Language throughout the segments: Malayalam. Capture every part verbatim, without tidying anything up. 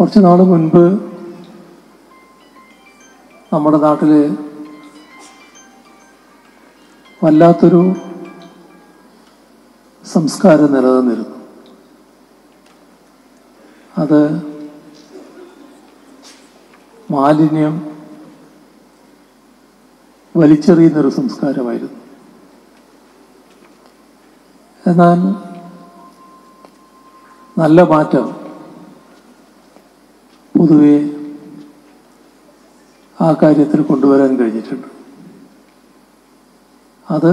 കുറച്ച് നാൾ മുൻപ് നമ്മുടെ നാട്ടിൽ വല്ലാത്തൊരു സംസ്കാരം നിലനിന്നിരുന്നു. അത് മാലിന്യം വലിച്ചെറിയുന്നൊരു സംസ്കാരമായിരുന്നു. എന്നാൽ നല്ല മാറ്റം പൊതുവെ ആ കാര്യത്തിൽ കൊണ്ടുവരാൻ കഴിഞ്ഞിട്ടുണ്ട്. അത്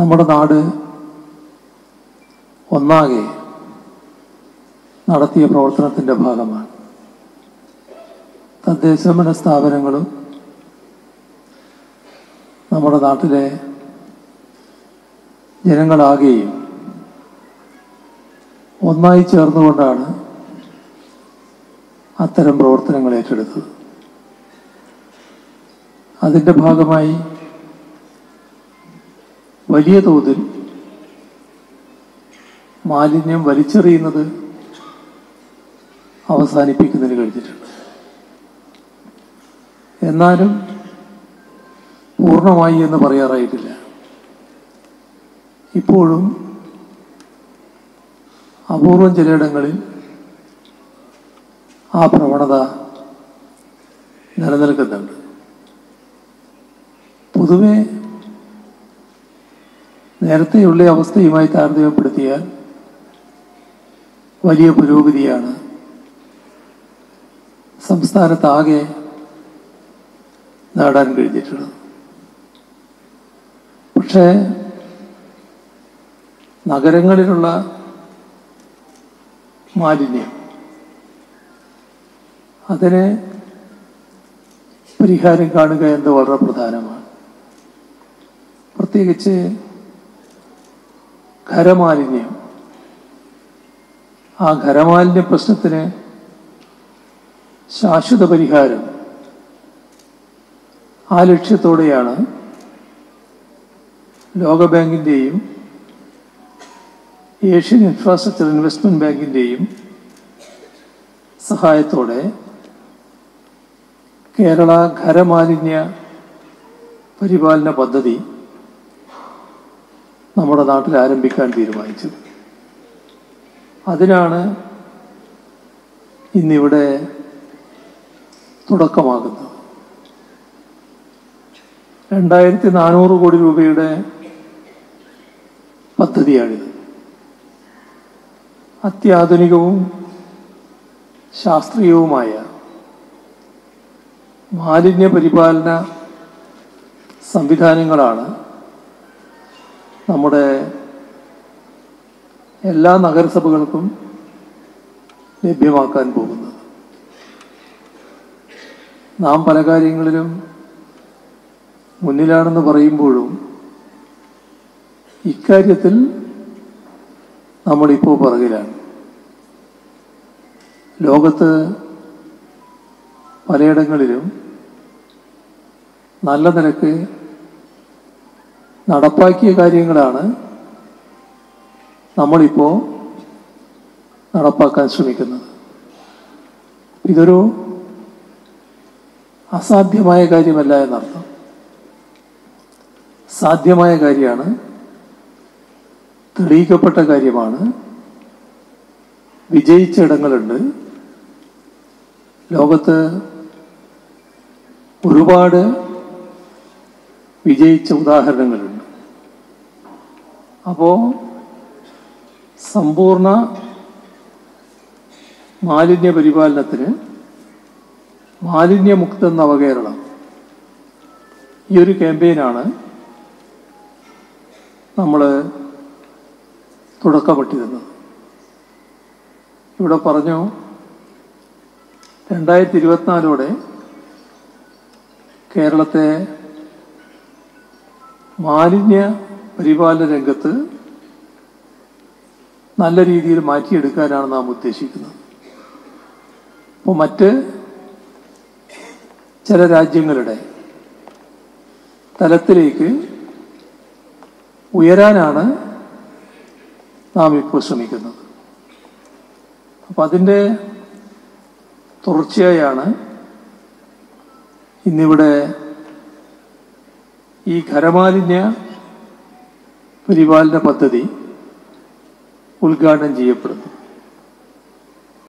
നമ്മുടെ നാട് ഒന്നാകെ നടത്തിയ പ്രവർത്തനത്തിൻ്റെ ഭാഗമാണ്. തദ്ദേശഭരണ സ്ഥാപനങ്ങളും നമ്മുടെ നാട്ടിലെ ജനങ്ങളാകെയും ഒന്നായി ചേർന്നുകൊണ്ടാണ് അത്തരം പ്രവർത്തനങ്ങൾ ഏറ്റെടുത്തത്. അതിൻ്റെ ഭാഗമായി വലിയ തോതിൽ മാലിന്യം വലിച്ചെറിയുന്നത് അവസാനിപ്പിക്കുന്നതിന് കഴിഞ്ഞിട്ടുണ്ട്. എന്നാലും പൂർണ്ണമായി എന്ന് പറയാറായിട്ടില്ല. ഇപ്പോഴും അപൂർവം ചിലയിടങ്ങളിൽ ആ പ്രവണത നിലനിൽക്കുന്നുണ്ട്. പൊതുവെ നേരത്തെയുള്ള അവസ്ഥയുമായി താരതമ്യപ്പെടുത്തിയാൽ വലിയ പുരോഗതിയാണ് സംസ്ഥാനത്താകെ നേടാൻ കഴിഞ്ഞിട്ടുള്ളത്. പക്ഷേ നഗരങ്ങളിലുള്ള മാലിന്യം, അതിന് പരിഹാരം കാണുക എന്ന് വളരെ പ്രധാനമാണ്. പ്രത്യേകിച്ച് ഖരമാലിന്യം, ആ ഖരമാലിന്യ പ്രശ്നത്തിന് ശാശ്വത പരിഹാരം, ആ ലക്ഷ്യത്തോടെയാണ് ലോകബാങ്കിൻ്റെയും ഏഷ്യൻ ഇൻഫ്രാസ്ട്രക്ചർ ഇൻവെസ്റ്റ്മെൻറ്റ് ബാങ്കിൻ്റെയും സഹായത്തോടെ കേരള ഖരമാലിന്യ പരിപാലന പദ്ധതി നമ്മുടെ നാട്ടിൽ ആരംഭിക്കാൻ തീരുമാനിച്ചത്. അതിനാണ് ഇന്നിവിടെ തുടക്കമാകുന്നത്. രണ്ടായിരത്തി നാനൂറ് കോടി രൂപയുടെ പദ്ധതിയാണിത്. അത്യാധുനികവും ശാസ്ത്രീയവുമായ മാലിന്യ പരിപാലന സംവിധാനങ്ങളാണ് നമ്മുടെ എല്ലാ നഗരസഭകൾക്കും ലഭ്യമാക്കാൻ പോകുന്നത്. നാം പല കാര്യങ്ങളിലും മുന്നിലാണെന്ന് പറയുമ്പോഴും ഇക്കാര്യത്തിൽ നമ്മളിപ്പോൾ പുറകിലാണ്. ലോകത്ത് പലയിടങ്ങളിലും നല്ല നിലക്ക് നടപ്പാക്കിയ കാര്യങ്ങളാണ് നമ്മളിപ്പോൾ നടപ്പാക്കാൻ ശ്രമിക്കുന്നത്. ഇതൊരു അസാധ്യമായ കാര്യമല്ല എന്നർത്ഥം. സാധ്യമായ കാര്യമാണ്, തെളിയിക്കപ്പെട്ട കാര്യമാണ്, വിജയിച്ച ഇടങ്ങളുണ്ട്. ലോകത്ത് ഒരുപാട് വിജയിച്ച ഉദാഹരണങ്ങളുണ്ട്. അപ്പോൾ സമ്പൂർണ്ണ മാലിന്യ പരിപാലനത്തിന് മാലിന്യമുക്ത നവകേരളം, ഈ ഒരു ക്യാമ്പയിനാണ് നമ്മൾ തുടക്കപ്പെട്ടിരുന്നത്. ഇവിടെ പറഞ്ഞു, രണ്ടായിരത്തി ഇരുപത്തിനാലോടെ കേരളത്തെ മാലിന്യ പരിപാലന രംഗത്ത് നല്ല രീതിയിൽ മാറ്റിയെടുക്കാനാണ് നാം ഉദ്ദേശിക്കുന്നത്. അപ്പോൾ മറ്റ് ചില രാജ്യങ്ങളുടെ തലത്തിലേക്ക് ഉയരാനാണ് നാം ഇപ്പോൾ ശ്രമിക്കുന്നത്. അപ്പം അതിൻ്റെ തുടർച്ചയായാണ് ഇന്നിവിടെ ഈ ഖരമാലിന്യ പരിപാലന പദ്ധതി ഉദ്ഘാടനം ചെയ്യപ്പെടുന്നു.